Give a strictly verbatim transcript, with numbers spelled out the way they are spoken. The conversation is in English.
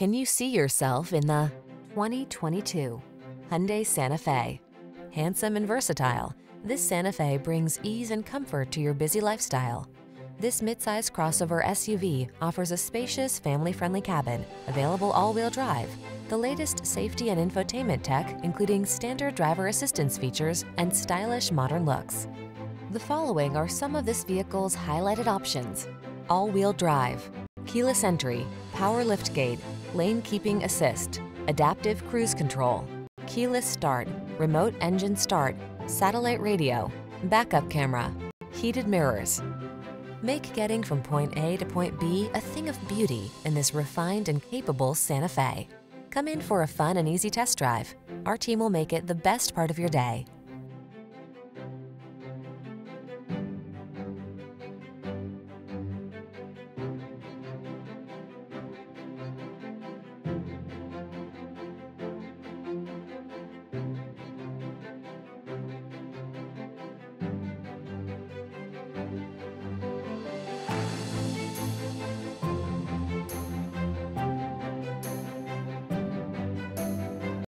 Can you see yourself in the twenty twenty-two Hyundai Santa Fe? Handsome and versatile, this Santa Fe brings ease and comfort to your busy lifestyle. This midsize crossover S U V offers a spacious, family-friendly cabin, available all-wheel drive, the latest safety and infotainment tech, including standard driver assistance features and stylish modern looks. The following are some of this vehicle's highlighted options: all-wheel drive, keyless entry, power liftgate, lane keeping assist, adaptive cruise control, keyless start, remote engine start, satellite radio, backup camera, heated mirrors. Make getting from point A to point B a thing of beauty in this refined and capable Santa Fe. Come in for a fun and easy test drive. Our team will make it the best part of your day.